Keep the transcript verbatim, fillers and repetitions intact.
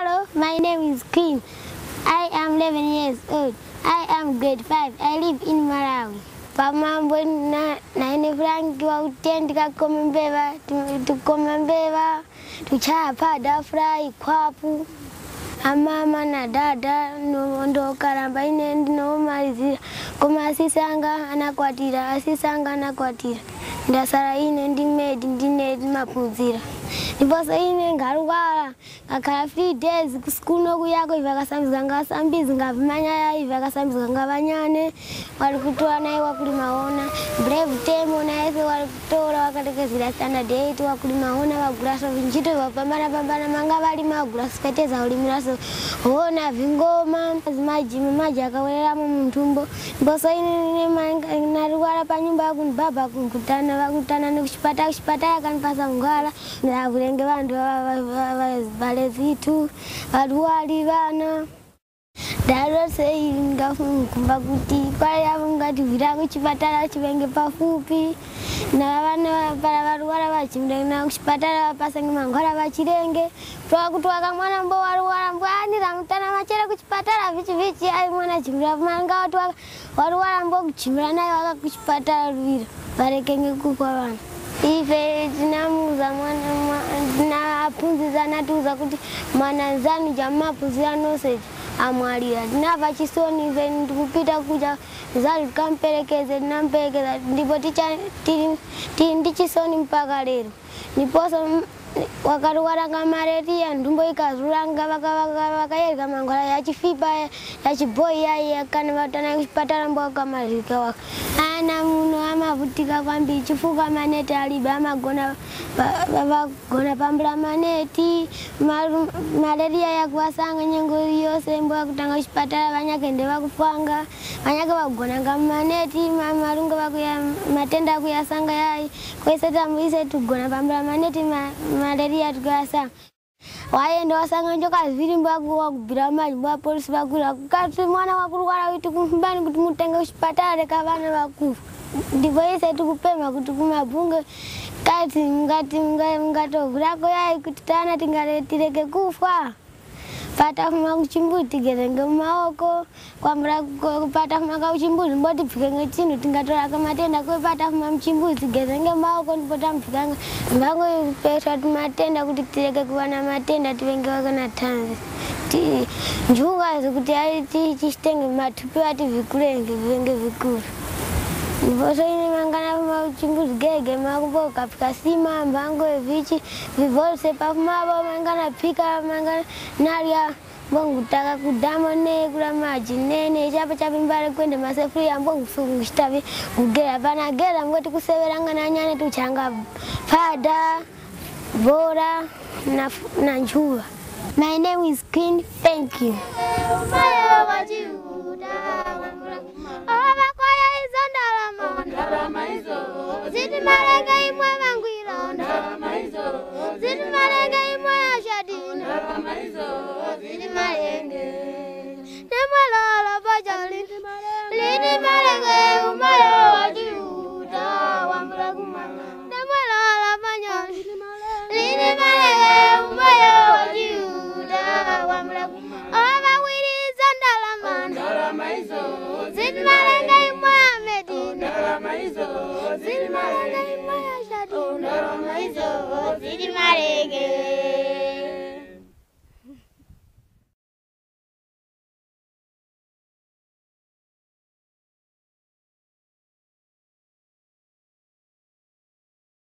Hello, my name is Kim. I am eleven years old. I am grade five. I live in Malawi. Pamambo na naine frangi wa utendika komembeva, tukomembeva, tuchapa dafrai kwapu. Amama na dada no ndo karamba ine ndino malizira koma asisanga anakwatira asisanga anakwatira ndasara ine ndimedi ndinedi mapunzira ndiposa ine ngarwara akaya free days school nokuyako ivakasambiza ngasambizi ngavimanyaya ivakasambiza ngavanyane wali kutoa naye wakulimaona brave time onaese wali kutoa wakatekezira standard eight wakulimaona wagurasa vinjito vapambana pambana manga vali magurasa peteza ulimira ona vingoma maji maji akawereramo mumtumbo ndiposa ine narwara panyumba yakuni baba kungutana vakutana nekuchipata kuchipata akanipasa ngwala ndakulenge vantu valezitu varwari vana ndarosei ngafunga kuti payavungati vira kuchipatara chivenge pafupi navana para varwara vachimdana kuchipatara vapasange mangwara vachirenge pavakutwaka mwana mbo warwara mbwanirangutana machera kuchipatara vichi vichi ai mwana chimira mangavatwaka warwara mbo kuchimira naye vakakuchipatara ruvira varekenge kukwa vanhu ife tinamuza mwana napunziza natuza kuti mwana zanu jamapunzira nose amwalira tinava chisoni ife ndikupita kuja zali tikamperekeze tinamperekeza ndipo tiri ndichisoni mpaka lero ndiposo wakaruwaranga mareriya ndumbo ikazuranga vakayereka mangwara yachifipa yachibhoi yaiya kana vatana kuchipatara mbawakamarika waka ana muno amavutika kwambi chifuka maneti alibe amagona vagona pambula maneti mareriya yakuwasanga nyengo yose mbawakutanga kuchipatara vanyakende vakufanga vanyake vagonanga maneti marunga vakuya matenda akuyasanga yai kwese tamuise tugona pambula maneti malaria tukasa waenda wasanga njoka zvirimbo akuwa kubira maji mwa polisi vakura kukati mwana wakurwara kuti kumbani kuti mutenge kuchipatara kavana vakufa ndipo ise tikupema kuti kumabhunge kati mungati mungatovhurako yai kuti tana tingatireke kufa patafuma kuchimbudzi tigerenge mumaoko kwambura kupatafuma kauchimbudzi mbotibvikenge chinhu tingatoraka matenda kwepatafuma muchimbudzi tigerenge mumaoko ndipo tambvikanga mbangoipesha timatenda kuti tireke kuwana matenda tivenge vakana tanzi njukazi kuti ai tichitenge matupi ativhikurenge vivenge vikuru ndiposo ine manganafuma kuchimbudzi gege makumbo ukapfika sima mbango vhichi vhivolse pafumavo manganapfika manganarya mbongutaka kudhamo nee kula maji nene chapa chapi mbale kwende masefuriya mbongusuku kuchitavi kugera panagera mgoti kuseveranga na nyane tuchanga pada bora na, na njuva. My name is Queen. Thank you. Zidi marega imwe vangwira ndarama izo zidi marega imwe ashadi ndarama izo zidi marenge nemalala bajali lidi marega umaro wajuda wamra kumana nemalala bajali lidi marega umaro wajuda wamra kumana ava wiri zandarama ndarama izo zidi marega imwe amedi ndarama izo zidi marega imwe ashadi ndarama izo zidi marenge